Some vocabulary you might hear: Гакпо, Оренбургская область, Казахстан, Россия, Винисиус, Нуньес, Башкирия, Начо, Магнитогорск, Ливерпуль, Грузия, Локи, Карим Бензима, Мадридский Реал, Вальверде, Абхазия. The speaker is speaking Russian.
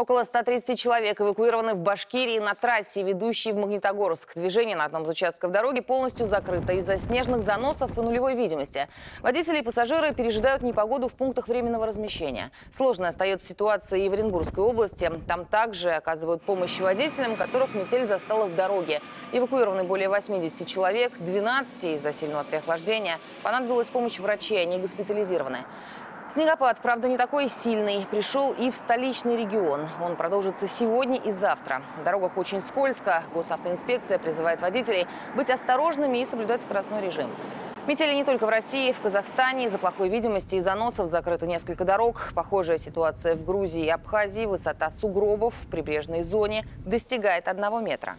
Около 130 человек эвакуированы в Башкирии на трассе, ведущей в Магнитогорск. Движение на одном из участков дороги полностью закрыто из-за снежных заносов и нулевой видимости. Водители и пассажиры пережидают непогоду в пунктах временного размещения. Сложной остается ситуация и в Оренбургской области. Там также оказывают помощь водителям, которых метель застала в дороге. Эвакуированы более 80 человек, 12 из-за сильного переохлаждения. Понадобилась помощь врачей, они госпитализированы. Снегопад, правда, не такой сильный, пришел и в столичный регион. Он продолжится сегодня и завтра. На дорогах очень скользко. Госавтоинспекция призывает водителей быть осторожными и соблюдать скоростной режим. Метели не только в России, в Казахстане. Из-за плохой видимости и заносов закрыто несколько дорог. Похожая ситуация в Грузии и Абхазии. Высота сугробов в прибрежной зоне достигает 1 метра.